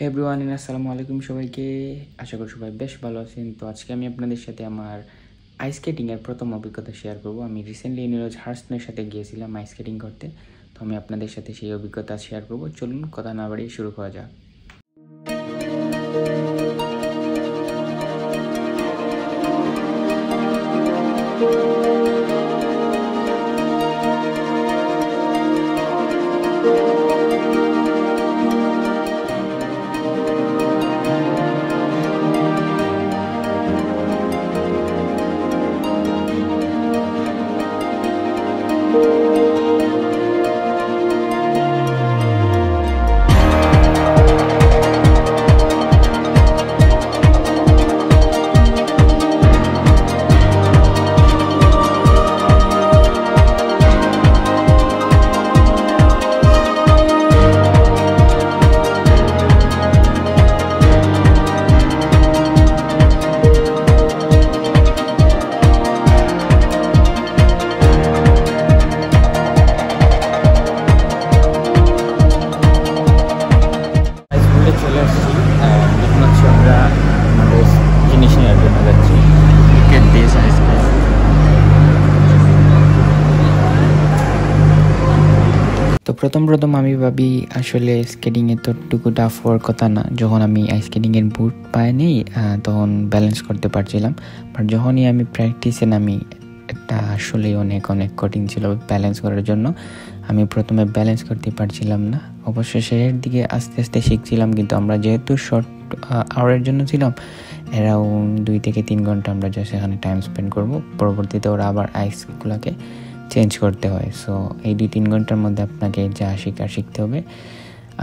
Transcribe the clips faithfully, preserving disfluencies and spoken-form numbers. Hey everyone, Assalamualaikum সবাইকে আশা করি সবাই বেশ ভালো আছেন তো আজকে আমি আপনাদের সাথে আমার আইস স্কেটিং এর প্রথম অভিজ্ঞতা শেয়ার করব আমি রিসেন্টলি নিরজ হার্সনের সাথে গিয়েছিলাম আইস স্কেটিং করতে তো আমি আপনাদের সাথে সেই অভিজ্ঞতা শেয়ার করব চলুন কথা না বাড়িয়ে শুরু করা যাক তো প্রথম প্রথম আমি ভাবি আসলে স্কেটিং এ ততটুকু টাফ হওয়ার কথা না যখন আমি আইস স্কেটিং এর বুট পায়ে নেই তখন ব্যালেন্স করতে পারছিলাম বাট যখনই আমি প্র্যাকটিসে নামি এটা আসলে অনেক অনেক কঠিন ছিল ব্যালেন্স করার জন্য আমি প্রথমে ব্যালেন্স করতে পারছিলাম না অবশ্য শেষের দিকে আস্তে আস্তে শিখছিলাম কিন্তু আমরা যেহেতু শর্ট আওয়ারের জন্য ছিলাম অ্যারাউন্ড দুই থেকে তিন ঘন্টা আমরা জাস্ট এখানে টাইম স্পেন্ড করবো পরবর্তীতে ওরা আবার আইসগুলোকে চেঞ্জ করতে হয় সো এই দুই তিন ঘন্টার মধ্যে আপনাকে যা শিকার শিখতে হবে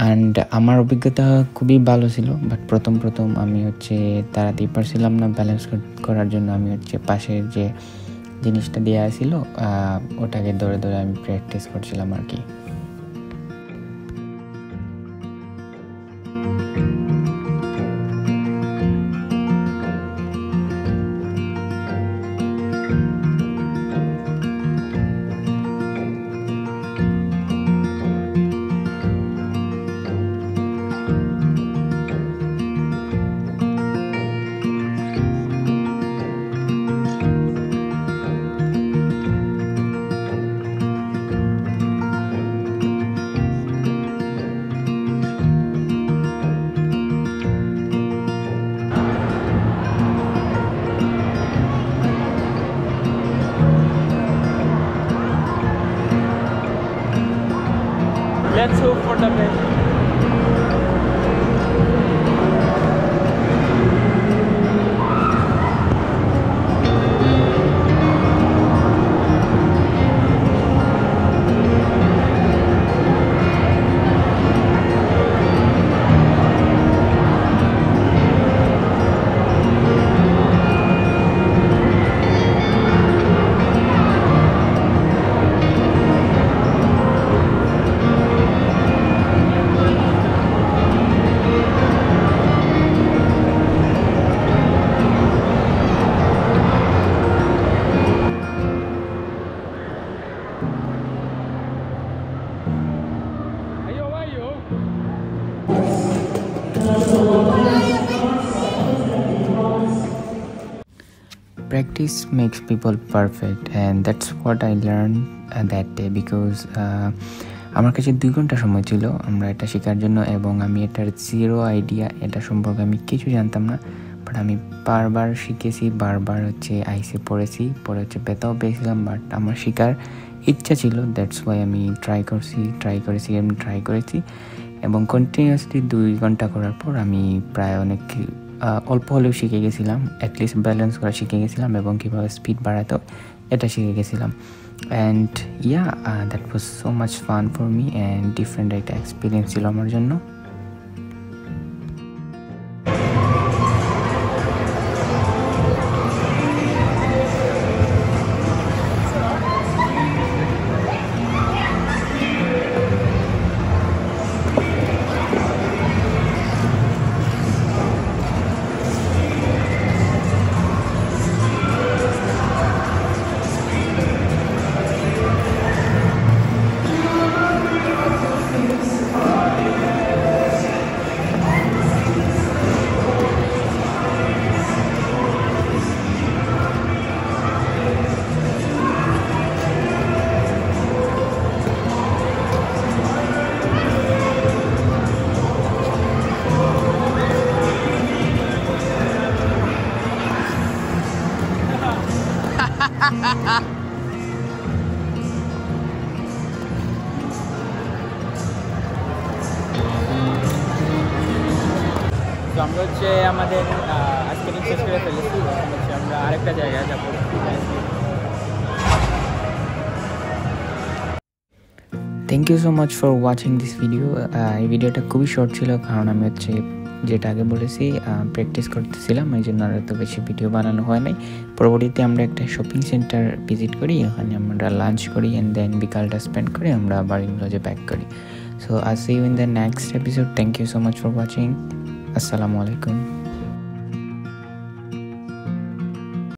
অ্যান্ড আমার অভিজ্ঞতা খুবই ভালো ছিল বাট প্রথম প্রথম আমি হচ্ছে তাড়াতাড়ি পারছিলাম না ব্যালেন্স করার জন্য আমি হচ্ছে পাশের যে জিনিসটা দেওয়া ছিল ওটাকে ধরে ধরে আমি প্র্যাকটিস করছিলাম আর কি Let's hope for the best. Practice makes people perfect and that's what I learned uh, that day because আমার কাছে দুই ঘন্টা সময় ছিল আমরা এটা শেখার জন্য এবং আমি এটার জিরো আইডিয়া এটা সম্পর্কে আমি কিছু জানতাম না বাট আমি বারবার শিখেছি বারবার হচ্ছে আইসে পড়েছি পরে হচ্ছে ব্যথাও পেয়েছিলাম বাট আমার শেখার ইচ্ছা ছিল দ্যাটস ওয়াই আমি ট্রাই করছি ট্রাই করেছি আমি ট্রাই করেছি এবং কন্টিনিউয়াসলি দুই ঘন্টা করার পর আমি প্রায় অনেক অল্প হলেও শিখে গেছিলাম অ্যাটলিস্ট ব্যালেন্স করা শিখে গেছিলাম এবং কীভাবে স্পিড বাড়াতে হয় এটা শিখে গেছিলাম and yeah that was so much fun for me and different একটা এক্সপিরিয়েন্স ছিল আমার জন্য তো আমরা হচ্ছে আমাদের আজকে শেষ করে ফেলেছি, হচ্ছে আমরা আরেকটা জায়গায় যাবো। Thank you so much for watching this video. এই ভিডিওটা খুবই শর্ট ছিল, কারণ আমি হচ্ছে যেটা আগে বলেছি প্র্যাকটিস করতেছিলাম, এই জন্য আর এত বেশি ভিডিও বানানো হয় নাই। পরবর্তীতে আমরা একটা শপিং সেন্টার ভিজিট করি, ওখানে আমরা লাঞ্চ করি অ্যান্ড দেন বিকালটা স্পেন্ড করে আমরা বাড়ির লজে ব্যাক করি। So I see you in the next episode. Thank you so much for watching. আসসালামু আলাইকুম।